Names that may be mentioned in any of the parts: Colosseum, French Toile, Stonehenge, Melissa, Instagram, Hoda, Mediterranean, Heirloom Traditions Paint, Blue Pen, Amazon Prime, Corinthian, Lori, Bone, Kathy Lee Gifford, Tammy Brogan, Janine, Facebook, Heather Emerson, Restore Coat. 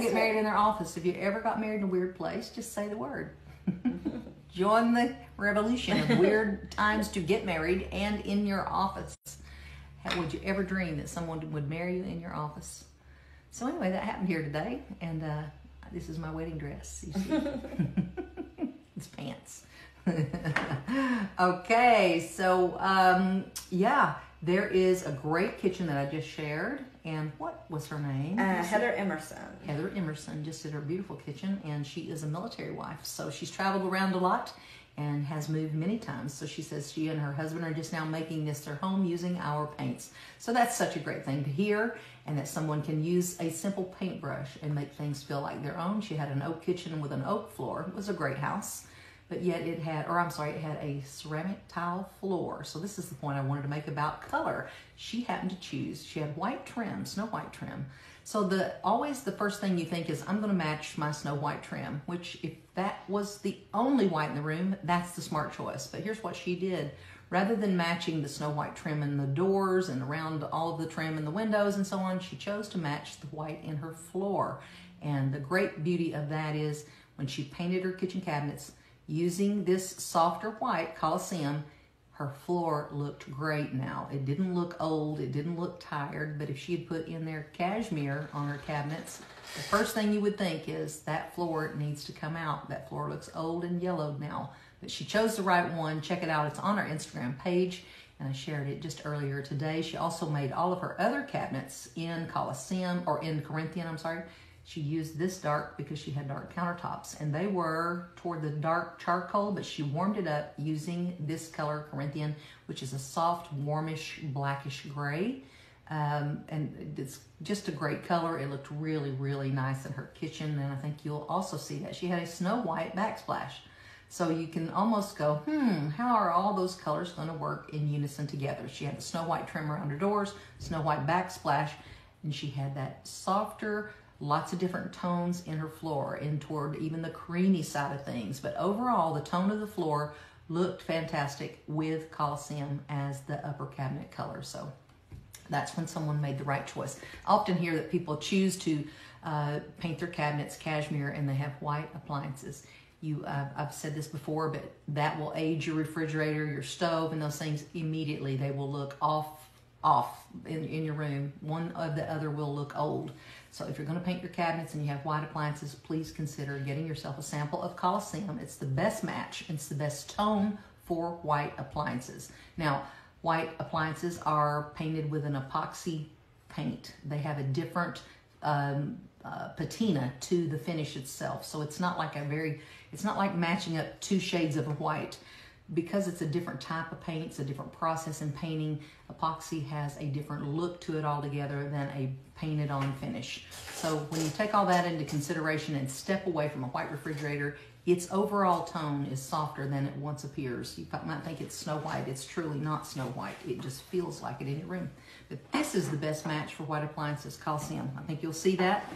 People get married in their office. If you ever got married in a weird place, just say the word. Join the revolution of weird times to get married and in your office. How would you ever dream that someone would marry you in your office? So anyway, that happened here today, and this is my wedding dress, you see. It's pants. Okay, so yeah, there is a great kitchen that I just shared. And what was her name? Heather Emerson. Heather Emerson just did her beautiful kitchen, and she is a military wife. So she's traveled around a lot and has moved many times. So she says she and her husband are just now making this their home using our paints. So that's such a great thing to hear, and that someone can use a simple paintbrush and make things feel like their own. She had an oak kitchen with an oak floor. It was a great house, but yet it had, or I'm sorry, it had a ceramic tile floor. So this is the point I wanted to make about color. She happened to choose, she had white trim, snow white trim. So always the first thing you think is, I'm gonna match my snow white trim, which if that was the only white in the room, that's the smart choice. But here's what she did. Rather than matching the snow white trim in the doors and around all of the trim in the windows and so on, she chose to match the white in her floor. And the great beauty of that is when she painted her kitchen cabinets, using this softer white, Colosseum, her floor looked great now. It didn't look old, it didn't look tired, but if she had put in there cashmere on her cabinets, the first thing you would think is that floor needs to come out. That floor looks old and yellowed now. But she chose the right one. Check it out, it's on our Instagram page, and I shared it just earlier today. She also made all of her other cabinets in Colosseum, or in Corinthian, I'm sorry. She used this dark because she had dark countertops, and they were toward the dark charcoal, but she warmed it up using this color, Corinthian, which is a soft, warmish, blackish gray. And it's just a great color. It looked really, really nice in her kitchen, and I think you'll also see that. She had a snow white backsplash. So you can almost go, how are all those colors gonna work in unison together? She had the snow white trim around her doors, snow white backsplash, and she had that softer, lots of different tones in her floor and toward even the creamy side of things. But overall, the tone of the floor looked fantastic with Colosseum as the upper cabinet color. So that's when someone made the right choice. I often hear that people choose to paint their cabinets cashmere and they have white appliances. I've said this before, but that will age your refrigerator, your stove, and those things immediately. They will look off in your room. One of the other will look old. So if you're going to paint your cabinets and you have white appliances, please consider getting yourself a sample of Colosseum. It's the best match. It's the best tone for white appliances. Now, white appliances are painted with an epoxy paint. They have a different patina to the finish itself. So it's not like it's not like matching up two shades of a white. Because it's a different type of paint, it's a different process in painting, epoxy has a different look to it altogether than a painted on finish. So when you take all that into consideration and step away from a white refrigerator, its overall tone is softer than it once appears. You might think it's snow white. It's truly not snow white. It just feels like it in your room. But this is the best match for white appliances, Colosseum. I think you'll see that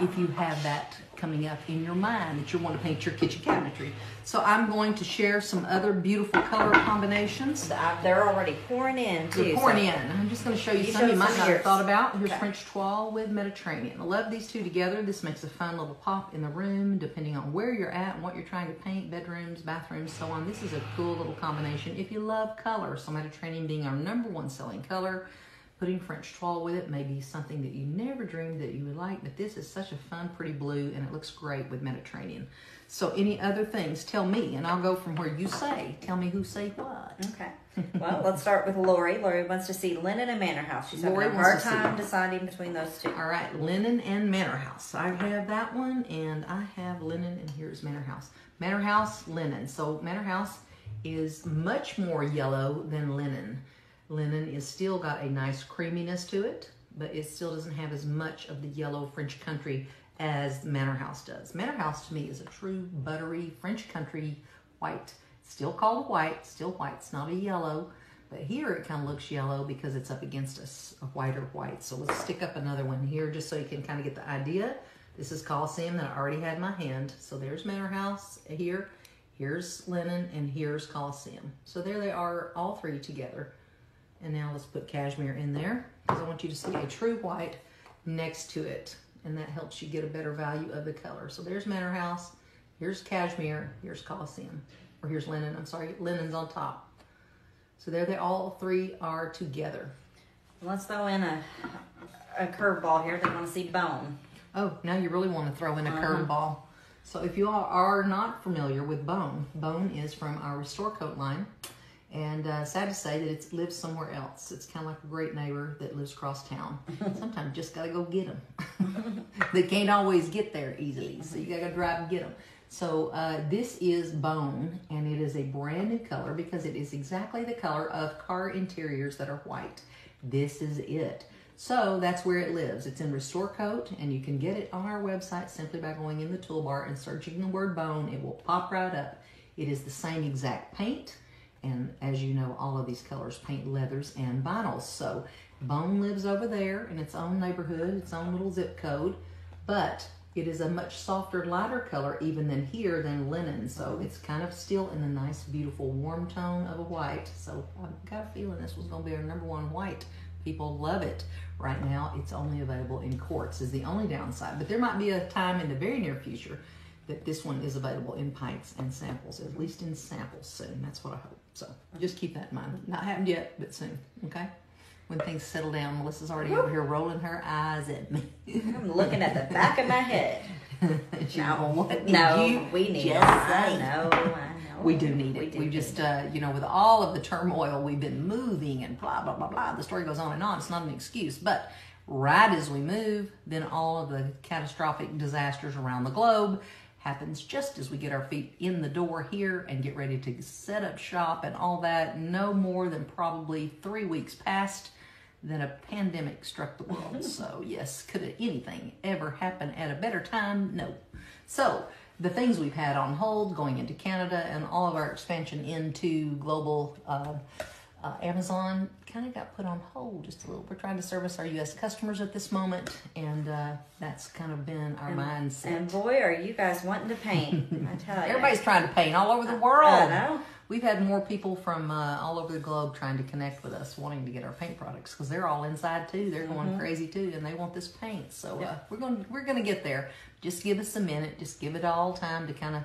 if you have that coming up in your mind that you want to paint your kitchen cabinetry. So I'm going to share some other beautiful color combinations. They're already pouring in too. They're pouring in. I'm just going to show you some you might not have thought about. Here's French Toile with Mediterranean. I love these two together. This makes a fun little pop in the room depending on where you're at and what you're trying to paint, bedrooms, bathrooms, so on. This is a cool little combination if you love color. So Mediterranean being our #1 selling color. Putting French Toile with it may be something that you never dreamed that you would like, but this is such a fun, pretty blue, and it looks great with Mediterranean. So any other things, tell me, and I'll go from where you say. Tell me who say what. Okay. Well, let's start with Lori. Lori wants to see linen and manor house. She's having a hard time deciding between those two. All right, linen and manor house. I have that one, and I have linen, and here's manor house. Manor house, linen. So manor house is much more yellow than linen. Linen is still got a nice creaminess to it, but it still doesn't have as much of the yellow French country as Manor House does. Manor House to me is a true buttery French country white. Still called white, still white. It's not a yellow, but here it kind of looks yellow because it's up against a whiter white. So let's stick up another one here just so you can kind of get the idea. This is Colosseum that I already had in my hand. So there's Manor House here, here's linen, and here's Colosseum. So there they are, all three together. And now let's put cashmere in there because I want you to see a true white next to it. and that helps you get a better value of the color. So there's Manor House, here's Cashmere, here's Colosseum, or here's Linen, I'm sorry, Linen's on top. So there they all three are together. Let's throw in a curveball here. They want to see Bone. Oh, now you really want to throw in a curveball. So if you all are not familiar with Bone, Bone is from our Restore Coat line. And sad to say that it lives somewhere else. It's kind of like a great neighbor that lives across town. Sometimes you just got to go get them. They can't always get there easily, so you got to drive and get them. So this is Bone, and it is a brand new color because it is exactly the color of car interiors that are white. This is it. So that's where it lives. It's in Restore Coat, and you can get it on our website simply by going in the toolbar and searching the word Bone. It will pop right up. It is the same exact paint. And as you know, all of these colors paint leathers and vinyls. So Bone lives over there in its own neighborhood, its own little zip code, but it is a much softer, lighter color even than here than Linen. So it's kind of still in the nice, beautiful, warm tone of a white. So I've got a feeling this was gonna be our #1 white. People love it. Right now, it's only available in quartz is the only downside, but there might be a time in the very near future that this one is available in pints and samples, at least in samples soon. That's what I hope. So just keep that in mind. Not happened yet, but soon, okay? When things settle down, Melissa's already over here rolling her eyes at me. I'm looking at the back of my head. We do need it. We just, you know, with all of the turmoil, we've been moving and blah, blah, blah, blah. The story goes on and on. It's not an excuse, but right as we move, then all of the catastrophic disasters around the globe happens just as we get our feet in the door here and get ready to set up shop and all that. No more than probably 3 weeks past than a pandemic struck the world. So yes, could anything ever happen at a better time? No. So the things we've had on hold going into Canada and all of our expansion into global Amazon kind of got put on hold just a little. We're trying to service our U.S. customers at this moment, and that's kind of been our mindset. And boy, are you guys wanting to paint. I tell you. Everybody's trying to paint all over the world. I know. We've had more people from all over the globe trying to connect with us, wanting to get our paint products, because they're all inside, too. They're going crazy, too, and they want this paint. So we're gonna get there. Just give us a minute. Just give it all time to kind of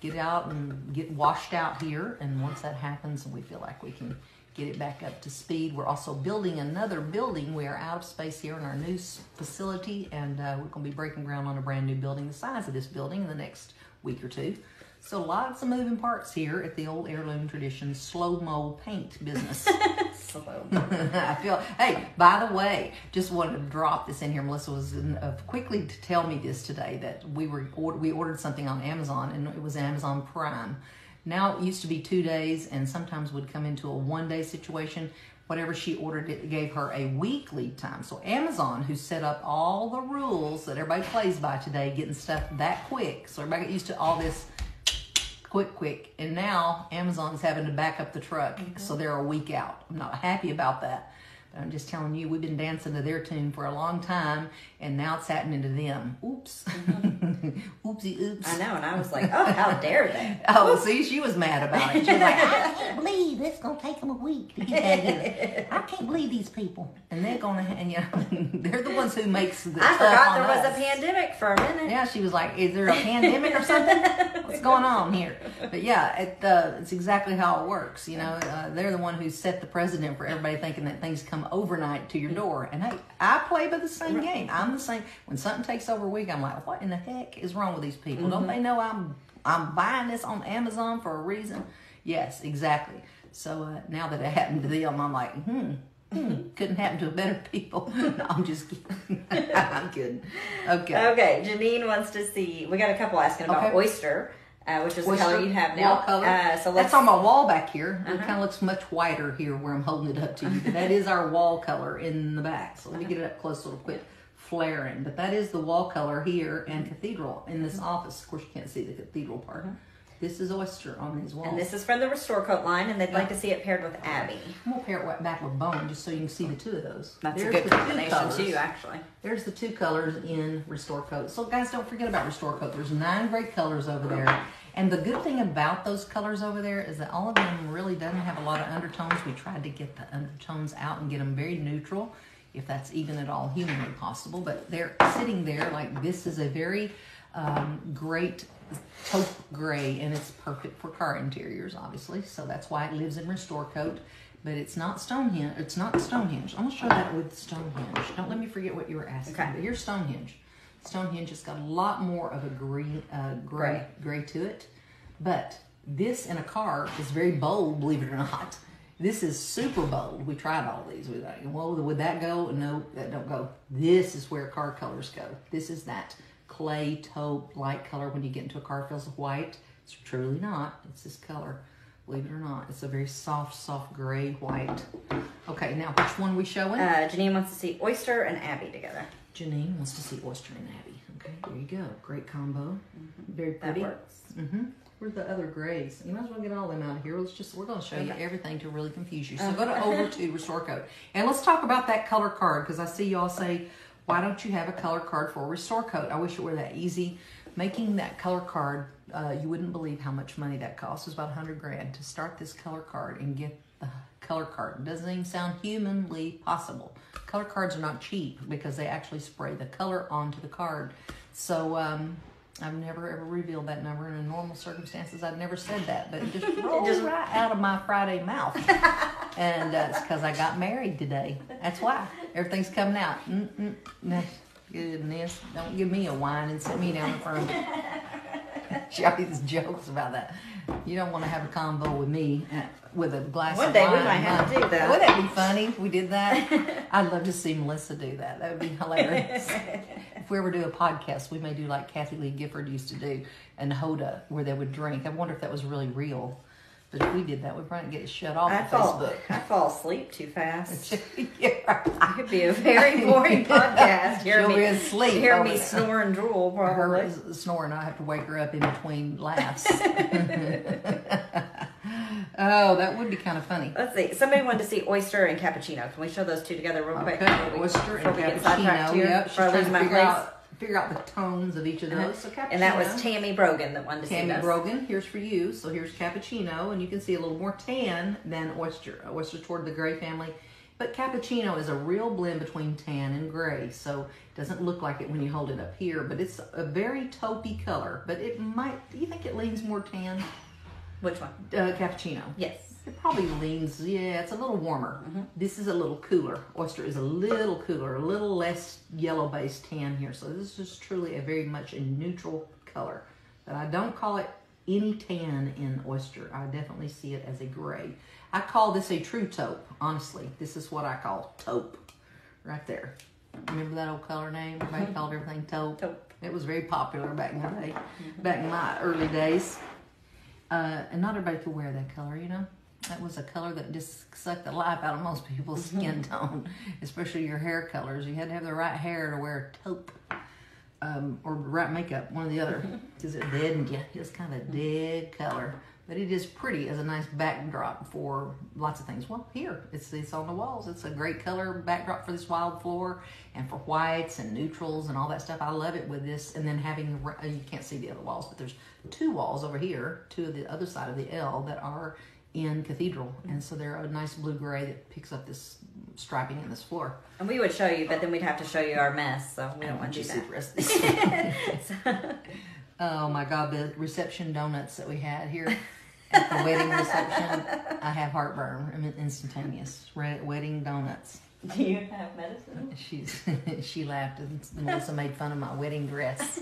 get out and get washed out here. And once that happens, we feel like we can get it back up to speed. We're also building another building. We are out of space here in our new facility, and we're gonna be breaking ground on a brand new building the size of this building in the next week or two. So lots of moving parts here at the old Heirloom Traditions slow-mo paint business. I feel, hey, by the way, just wanted to drop this in here. Melissa was quickly to tell me this today that we ordered something on Amazon, and it was Amazon Prime. Now it used to be 2 days and sometimes would come into a one-day situation. Whatever she ordered, it gave her a week lead time. So Amazon, who set up all the rules that everybody plays by today, getting stuff that quick. So everybody got used to all this quick. And now Amazon's having to back up the truck. So they're a week out. I'm not happy about that. But I'm just telling you, we've been dancing to their tune for a long time, and now it's happening to them. Oops. Oopsie oops. I know, and I was like, oh, how dare they? Oh, see, she was mad about it. She was like, I can't believe it's going to take them a week to get that good. I can't believe these people. And they're going to, you know, they're the ones who makes the stuff on us. I forgot there was a pandemic for a minute. Yeah, she was like, is there a pandemic or something? What's going on here? But yeah, it's exactly how it works. You know, they're the one who set the precedent for everybody thinking that things come overnight to your door. And hey, I play by the same game. I'm the same. When something takes over a week, I'm like, what in the heck is wrong with these people? Don't they know I'm buying this on Amazon for a reason? Yes, exactly. So now that it happened to them, I'm like, couldn't happen to better people. No, I'm just kidding. I'm kidding. Okay. Okay. Janine wants to see. We got a couple asking about oyster, which is the color you have now. So that's on my wall back here. It kind of looks much whiter here where I'm holding it up to you. But that is our wall color in the back. So let me get it up close so it'll quit flaring, but that is the wall color here and cathedral in this office. Of course, you can't see the cathedral part. This is oyster on these walls. And this is from the Restore Coat line, and they'd like to see it paired with Abby. I'm going to pair it back with Bone just so you can see the two of those. That's a good combination too, actually. There's the two colors in Restore Coat. So guys, don't forget about Restore Coat. There's 9 great colors over there. And the good thing about those colors over there is that all of them really doesn't have a lot of undertones. We tried to get the undertones out and get them very neutral. if that's even at all humanly possible, but they're sitting there like this is a very great taupe gray, and it's perfect for car interiors, obviously. So that's why it lives in Restore Coat, but it's not Stonehenge. It's not Stonehenge. I'm gonna show that with Stonehenge. Don't let me forget what you were asking. Okay. But here's Stonehenge. Stonehenge has got a lot more of a green, gray to it, but this in a car is very bold, believe it or not. This is super bold. We tried all these. We thought, well, would that go? No, that don't go. This is where car colors go. This is that clay taupe light color. When you get into a car, it feels white. It's truly not. It's this color, believe it or not. It's a very soft, soft gray white. Okay, now which one are we showing? Janine wants to see Oyster and Abbey together. Janine wants to see Oyster and Abbey. Okay, there you go. Great combo. Mm-hmm. Very pretty. That works. Mm-hmm. Where's the other grays? You might as well get all of them out of here. Let's just, we're going to show you everything to really confuse you. So go to over to Restore Coat. And let's talk about that color card, because I see y'all say, why don't you have a color card for Restore Coat? I wish it were that easy. Making that color card, you wouldn't believe how much money that costs. It's about 100 grand to start this color card and get the color card. It doesn't even sound humanly possible. Color cards are not cheap because they actually spray the color onto the card. So, I've never ever revealed that number, and in normal circumstances I've never said that, but it just rolled right out of my Friday mouth. And it's because I got married today. That's why. Everything's coming out. Goodness, don't give me a wine and sit me down in front of me. Joey's jokes about that. You don't want to have a convo with me with a glass of wine. One day we might have to do that. Wouldn't that be funny if we did that? I'd love to see Melissa do that. That would be hilarious. If we ever do a podcast, we may do like Kathy Lee Gifford used to do and Hoda, where they would drink. I wonder if that was really real. But if we did that, we'd probably get it shut off on Facebook. I fall asleep too fast. Yeah, right. It'd be a very boring podcast. Hear me snore and drool, probably. Her snoring, I have to wake her up in between laughs. Oh, that would be kind of funny. Let's see. Somebody wanted to see Oyster and Cappuccino. Can we show those two together real quick? Okay, Oyster and Cappuccino. Yep, she's trying to figure out the tones of each of those. So and that was Tammy Brogan that wanted to see those. Tammy Brogan, here's for you. So here's Cappuccino, and you can see a little more tan than Oyster. Oyster's toward the gray family. But Cappuccino is a real blend between tan and gray, so it doesn't look like it when you hold it up here, but it's a very taupey color. But it might, do you think it leans more tan? Which one? Cappuccino. Yes. It probably leans, yeah, it's a little warmer. Mm-hmm. This is a little cooler. Oyster is a little cooler, a little less yellow-based tan here. So this is truly a very much a neutral color. But I don't call it any tan in Oyster. I definitely see it as a gray. I call this a true taupe, honestly. This is what I call taupe, right there. Remember that old color name? Everybody called everything taupe. Taupe. It was very popular back in the day, back in my early days. And not everybody could wear that color, you know? That was a color that just sucked the life out of most people's skin tone, especially your hair colors. You had to have the right hair to wear taupe or right makeup, one or the other, because it deadened you. It's kind of a dead color, but it is pretty as a nice backdrop for lots of things. Well, here, it's on the walls. It's a great color backdrop for this wild floor and for whites and neutrals and all that stuff. I love it with this. And then having, you can't see the other walls, but there's two walls over here, two of the other side of the L that are in cathedral, and so they're a nice blue gray that picks up this striping in this floor. And we would show you, but then we'd have to show you our mess, so we don't want to do that. The rest of this. Oh my God, the reception donuts that we had here at the wedding reception. I have heartburn. I mean, instantaneous wedding donuts. Do you have medicine? She laughed, and Melissa made fun of my wedding dress.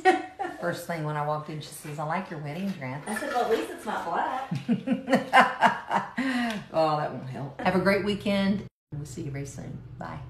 First thing when I walked in, she says, "I like your wedding dress." I said, "Well, at least it's not black." Oh, that won't help. Have a great weekend. We'll see you very soon. Bye.